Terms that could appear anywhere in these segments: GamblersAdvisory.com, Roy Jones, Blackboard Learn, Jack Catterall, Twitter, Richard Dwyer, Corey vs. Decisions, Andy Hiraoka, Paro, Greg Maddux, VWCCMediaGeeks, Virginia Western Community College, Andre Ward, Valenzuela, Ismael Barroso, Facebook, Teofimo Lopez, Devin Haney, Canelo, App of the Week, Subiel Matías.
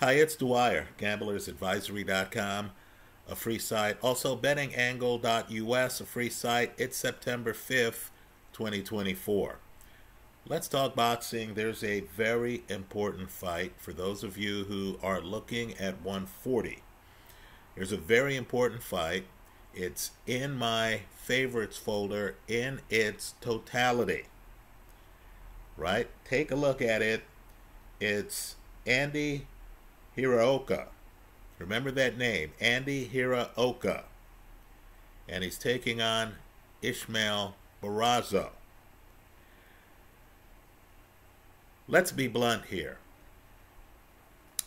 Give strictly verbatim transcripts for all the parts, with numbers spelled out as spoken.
Hi, it's Dwyer, Gamblers Advisory dot com, a free site. Also, Betting Angle dot U S, a free site. It's September fifth, twenty twenty-four. Let's talk boxing. There's a very important fight for those of you who are looking at one forty. There's a very important fight. It's in my favorites folder in its totality. Right? Take a look at it. It's Andy Hiraoka. Remember that name, Andy Hiraoka. And he's taking on Ismael Barroso. Let's be blunt here.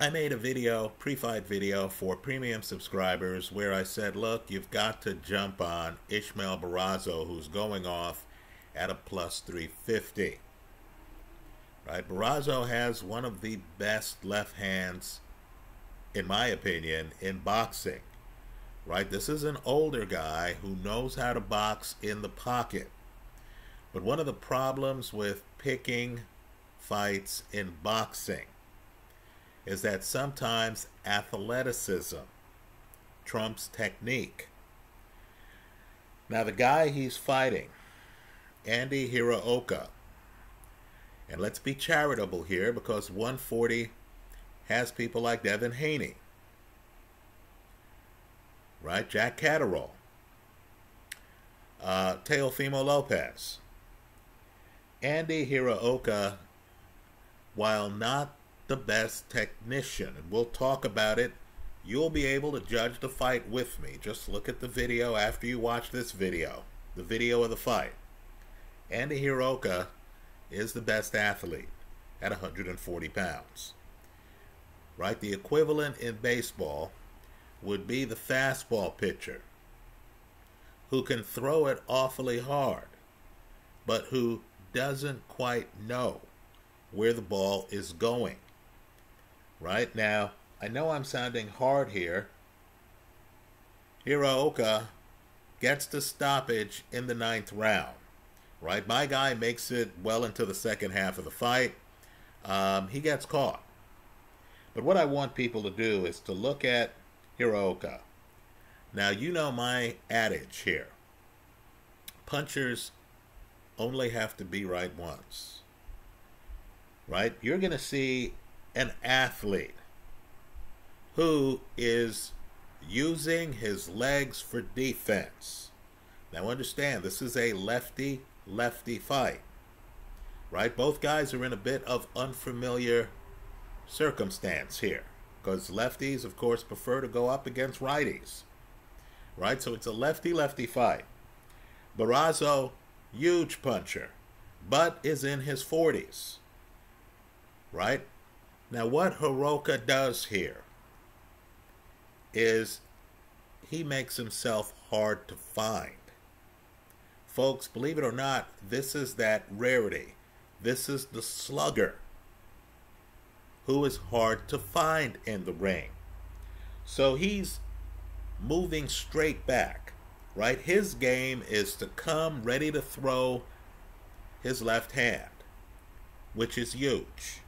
I made a video, pre-fight video for premium subscribers where I said, look, you've got to jump on Ismael Barroso, who's going off at a plus three fifty. Right? Barroso has one of the best left hands, in my opinion, in boxing. Right? This is an older guy who knows how to box in the pocket. But one of the problems with picking fights in boxing is that sometimes athleticism trumps technique. Now the guy he's fighting, Andy Hiraoka, and let's be charitable here because one forty has people like Devin Haney, right? Jack Catterall, uh, Teofimo Lopez. Andy Hiraoka, while not the best technician, and we'll talk about it, you'll be able to judge the fight with me. Just look at the video after you watch this video, the video of the fight. Andy Hiraoka is the best athlete at one forty pounds. Right? The equivalent in baseball would be the fastball pitcher who can throw it awfully hard, but who doesn't quite know where the ball is going. Right? Now, I know I'm sounding hard here. Hiraoka gets the stoppage in the ninth round. Right? My guy makes it well into the second half of the fight. Um, he gets caught. But what I want people to do is to look at Hiraoka. Now, you know my adage here. Punchers only have to be right once. Right? You're going to see an athlete who is using his legs for defense. Now understand, this is a lefty-lefty fight. Right? Both guys are in a bit of unfamiliar circumstance here because lefties, of course, prefer to go up against righties. Right? So it's a lefty-lefty fight. Barroso, huge puncher, but is in his forties. Right? Now what Hiraoka does here is he makes himself hard to find. Folks, believe it or not, this is that rarity. This is the slugger who is hard to find in the ring. So he's moving straight back, right? His game is to come ready to throw his left hand, which is huge.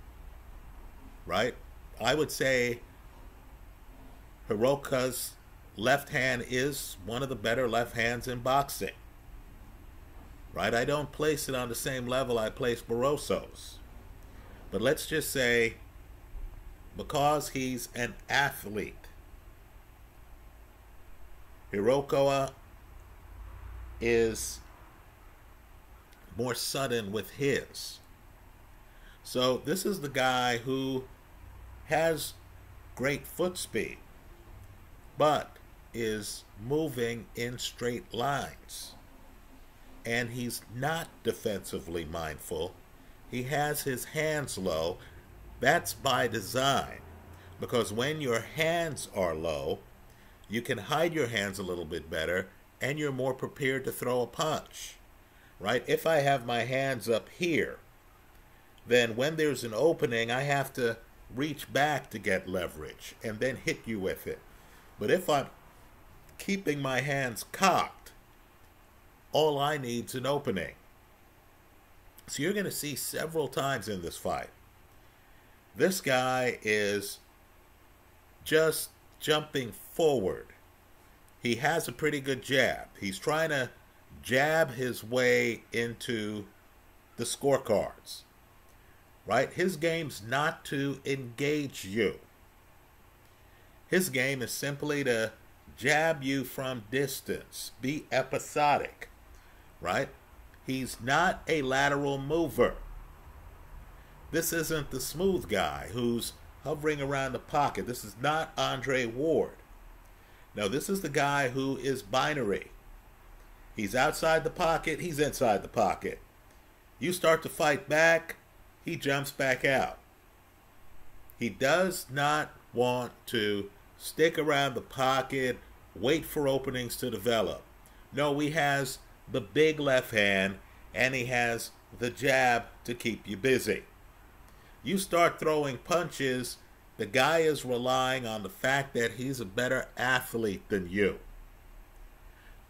Right? I would say Hiraoka's left hand is one of the better left hands in boxing. Right? I don't place it on the same level I place Barroso's. But let's just say because he's an athlete, Hiraoka is more sudden with his. So this is the guy who has great foot speed, but is moving in straight lines. And he's not defensively mindful. He has his hands low. That's by design, because when your hands are low, you can hide your hands a little bit better, and you're more prepared to throw a punch. Right? If I have my hands up here, then when there's an opening, I have to reach back to get leverage and then hit you with it. But if I'm keeping my hands cocked, all I need is an opening. So you're going to see several times in this fight, this guy is just jumping forward. He has a pretty good jab. He's trying to jab his way into the scorecards, right? His game's not to engage you. His game is simply to jab you from distance, be episodic, right? He's not a lateral mover. This isn't the smooth guy who's hovering around the pocket. This is not Andre Ward. No, this is the guy who is binary. He's outside the pocket. He's inside the pocket. You start to fight back. He jumps back out. He does not want to stick around the pocket, wait for openings to develop. No, he has the big left hand, and he has the jab to keep you busy. You start throwing punches, the guy is relying on the fact that he's a better athlete than you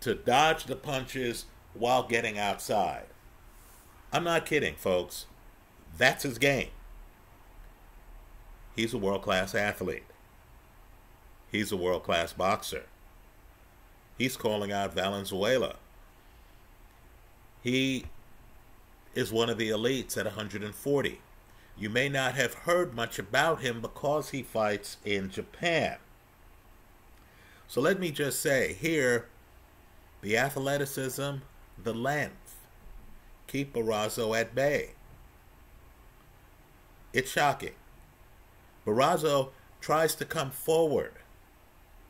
to dodge the punches while getting outside. I'm not kidding, folks. That's his game. He's a world-class athlete. He's a world-class boxer. He's calling out Valenzuela. He is one of the elites at one hundred forty. You may not have heard much about him because he fights in Japan. So let me just say here, the athleticism, the length, keep Barroso at bay. It's shocking. Barroso tries to come forward,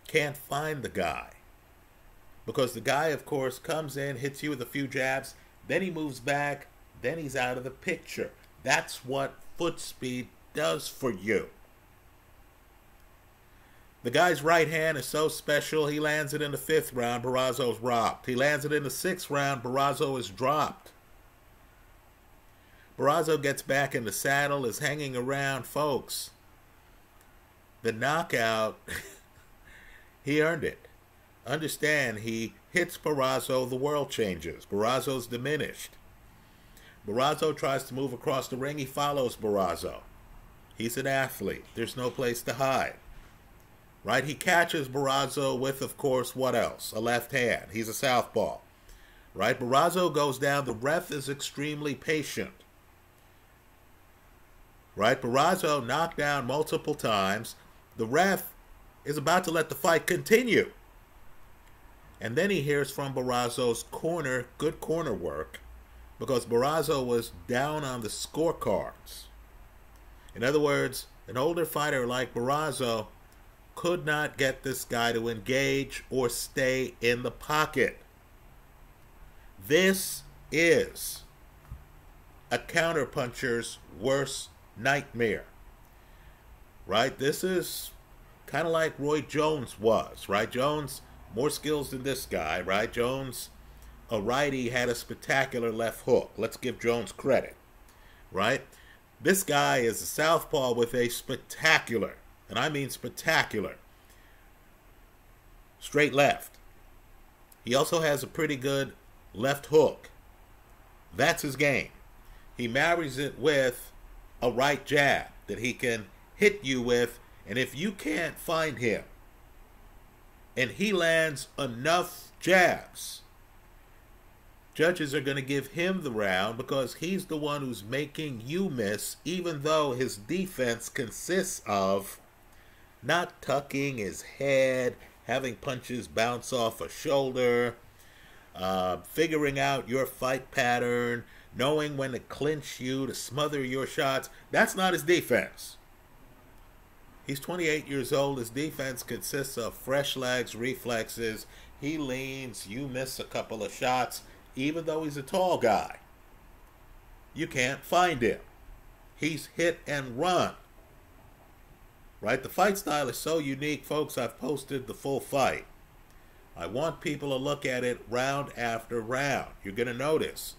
can't find the guy. Because the guy, of course, comes in, hits you with a few jabs, then he moves back, then he's out of the picture. That's what foot speed does for you. The guy's right hand is so special, he lands it in the fifth round, Barroso's robbed. He lands it in the sixth round, Barroso is dropped. Barroso gets back in the saddle, is hanging around, folks. The knockout, he earned it. Understand, he hits Barroso, the world changes. Barroso's diminished. Barroso tries to move across the ring. He follows Barroso. He's an athlete. There's no place to hide. Right? He catches Barroso with, of course, what else? A left hand. He's a southpaw. Right? Barroso goes down. The ref is extremely patient. Right? Barroso knocked down multiple times. The ref is about to let the fight continue. And then he hears from Barroso's corner, good corner work, because Barroso was down on the scorecards. In other words, an older fighter like Barroso could not get this guy to engage or stay in the pocket. This is a counterpuncher's worst nightmare, right? This is kind of like Roy Jones was, right? Jones, more skills than this guy, right? Jones, a righty, had a spectacular left hook. Let's give Jones credit, right? This guy is a southpaw with a spectacular, and I mean spectacular, straight left. He also has a pretty good left hook. That's his game. He marries it with a right jab that he can hit you with, and if you can't find him, and he lands enough jabs, judges are going to give him the round because he's the one who's making you miss, even though his defense consists of not tucking his head, having punches bounce off a shoulder, uh, figuring out your fight pattern, knowing when to clinch you, to smother your shots. That's not his defense. He's twenty-eight years old. His defense consists of fresh legs, reflexes. He leans, you miss a couple of shots. Even though he's a tall guy, you can't find him. He's hit and run. Right? The fight style is so unique, folks. I've posted the full fight. I want people to look at it round after round. You're going to notice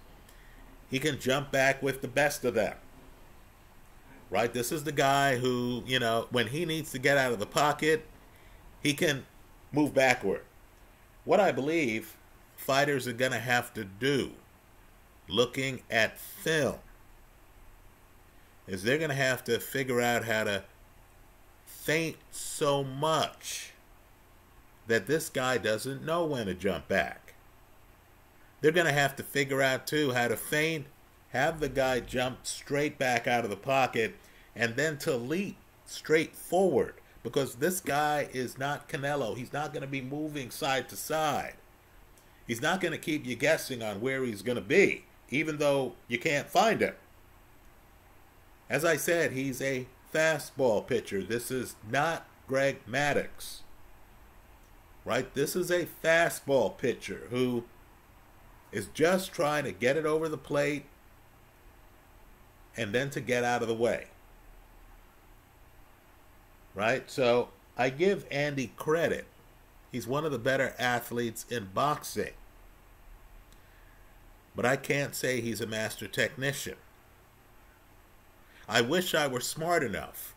he can jump back with the best of them. Right? This is the guy who, you know, when he needs to get out of the pocket, he can move backward. What I believe fighters are going to have to do, looking at film, is they're going to have to figure out how to faint so much that this guy doesn't know when to jump back. They're going to have to figure out, too, how to feint, have the guy jump straight back out of the pocket, and then to leap straight forward, because this guy is not Canelo. He's not going to be moving side to side. He's not going to keep you guessing on where he's going to be, even though you can't find him. As I said, he's a fastball pitcher. This is not Greg Maddux, right? This is a fastball pitcher who is just trying to get it over the plate and then to get out of the way, right? So I give Andy credit. He's one of the better athletes in boxing, but I can't say he's a master technician. I wish I were smart enough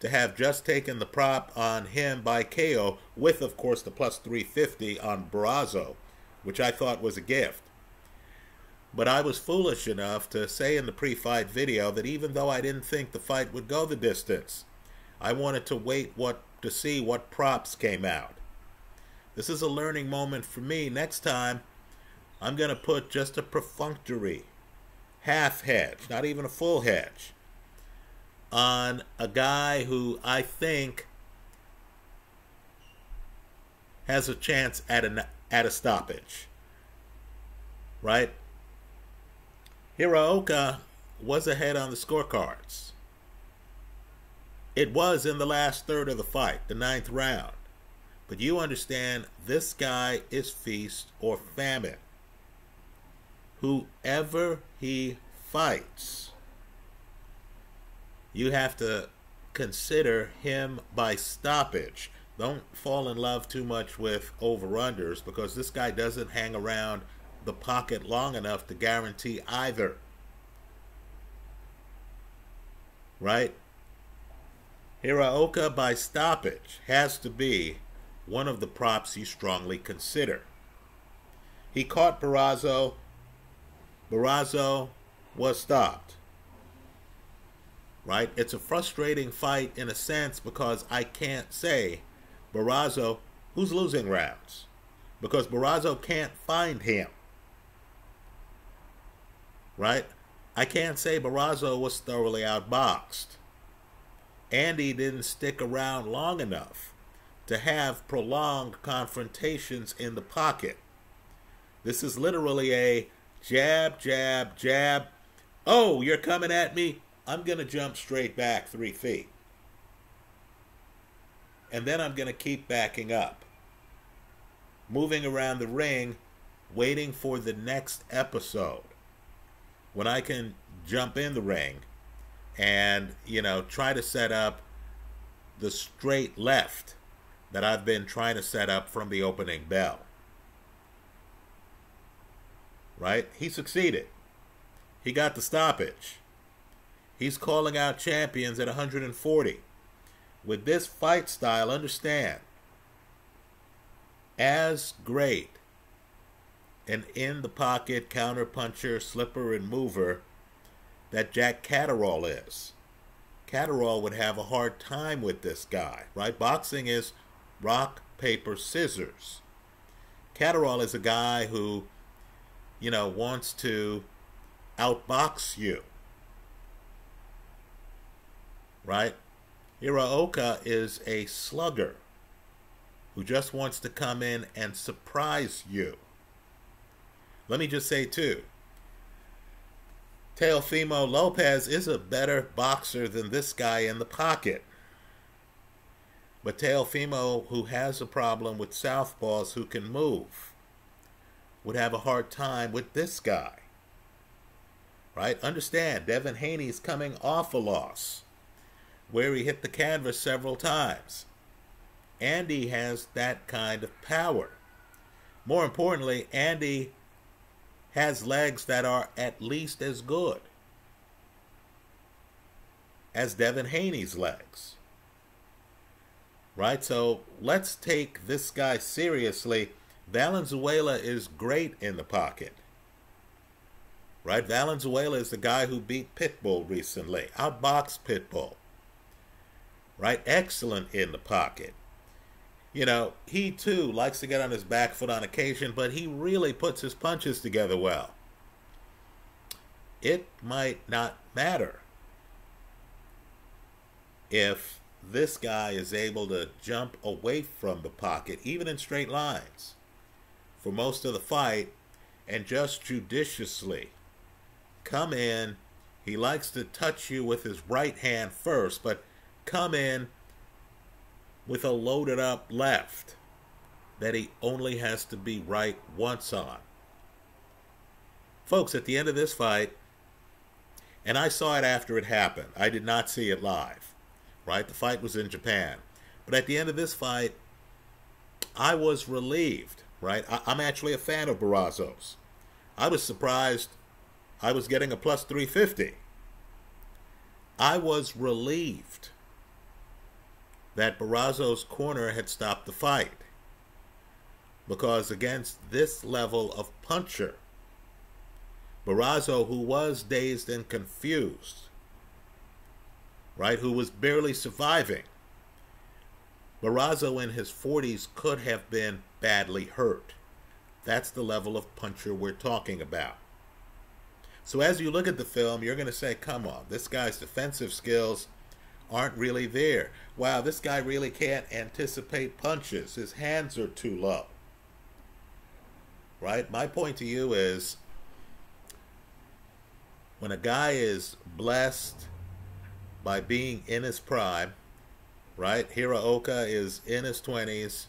to have just taken the prop on him by K O with, of course, the plus three fifty on Barroso, which I thought was a gift. But I was foolish enough to say in the pre-fight video that even though I didn't think the fight would go the distance, I wanted to wait what to see what props came out. This is a learning moment for me. Next time, I'm going to put just a perfunctory half hedge, not even a full hedge, on a guy who I think has a chance at an at a stoppage, right? Hiraoka was ahead on the scorecards. It was in the last third of the fight, the ninth round. But you understand, this guy is feast or famine. Whoever he fights, you have to consider him by stoppage. Don't fall in love too much with over-unders, because this guy doesn't hang around the pocket long enough to guarantee either, right? Hiraoka by stoppage has to be one of the props you strongly consider. He caught Barroso. Barroso was stopped, right? It's a frustrating fight in a sense, because I can't say Barroso who's losing rounds, because Barroso can't find him, right? I can't say Barroso was thoroughly outboxed. Andy didn't stick around long enough to have prolonged confrontations in the pocket. This is literally a jab, jab, jab. Oh, you're coming at me. I'm going to jump straight back three feet. And then I'm going to keep backing up, moving around the ring, waiting for the next episode when I can jump in the ring and, you know, try to set up the straight left that I've been trying to set up from the opening bell, right? He succeeded. He got the stoppage. He's calling out champions at one hundred forty. With this fight style, understand, as great an in-the-pocket counterpuncher, slipper, and mover that Jack Catterall is, Catterall would have a hard time with this guy, right? Boxing is rock, paper, scissors. Catterall is a guy who, you know, wants to outbox you, right? Hiraoka is a slugger who just wants to come in and surprise you. Let me just say, too, Teofimo Lopez is a better boxer than this guy in the pocket. But Teofimo, who has a problem with southpaws who can move, would have a hard time with this guy, right? Understand, Devin Haney's coming off a loss where he hit the canvas several times. Andy has that kind of power. More importantly, Andy has legs that are at least as good as Devin Haney's legs, right? So let's take this guy seriously. Valenzuela is great in the pocket, right? Valenzuela is the guy who beat Pitbull recently, outboxed Pitbull, right? Excellent in the pocket. You know, he too likes to get on his back foot on occasion, but he really puts his punches together well. It might not matter if this guy is able to jump away from the pocket, even in straight lines, for most of the fight, and just judiciously come in. He likes to touch you with his right hand first, but come in with a loaded up left that he only has to be right once on. Folks, at the end of this fight, and I saw it after it happened. I did not see it live, right? The fight was in Japan. But at the end of this fight, I was relieved, right? I, I'm actually a fan of Barroso's. I was surprised I was getting a plus three fifty. I was relieved that Barroso's corner had stopped the fight, because against this level of puncher, Barroso, who was dazed and confused, right, who was barely surviving, Barroso in his forties could have been badly hurt. That's the level of puncher we're talking about. So as you look at the film, you're going to say, come on, this guy's defensive skills aren't really there. Wow, this guy really can't anticipate punches. His hands are too low, right? My point to you is, when a guy is blessed by being in his prime, right? Hiraoka is in his twenties.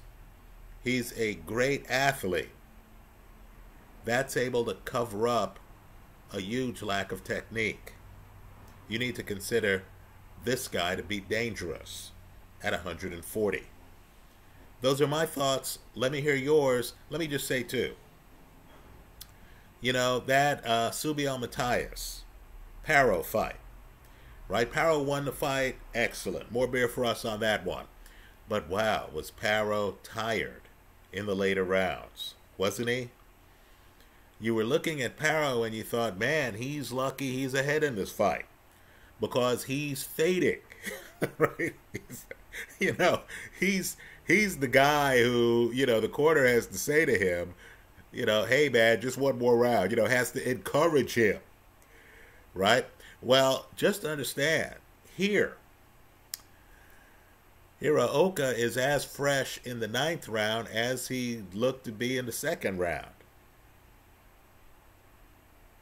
He's a great athlete. That's able to cover up a huge lack of technique. You need to consider this guy to be dangerous at one forty. Those are my thoughts. Let me hear yours. Let me just say too, you know, that uh, Subiel Matías Paro fight, right? Paro won the fight. Excellent. More beer for us on that one. But wow, was Paro tired in the later rounds, wasn't he? You were looking at Paro and you thought, man, he's lucky he's ahead in this fight, because he's fading, right? He's, you know, he's he's the guy who, you know, the corner has to say to him, you know, hey, man, just one more round, you know, has to encourage him, right? Well, just understand, here, Hiraoka is as fresh in the ninth round as he looked to be in the second round,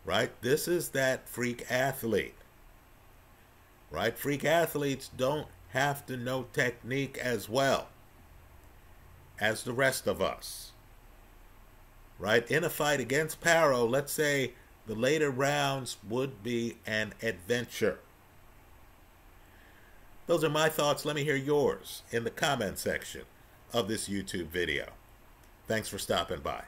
right? This is that freak athlete, right? Freak athletes don't have to know technique as well as the rest of us, right? In a fight against Paro, let's say the later rounds would be an adventure. Those are my thoughts. Let me hear yours in the comment section of this YouTube video. Thanks for stopping by.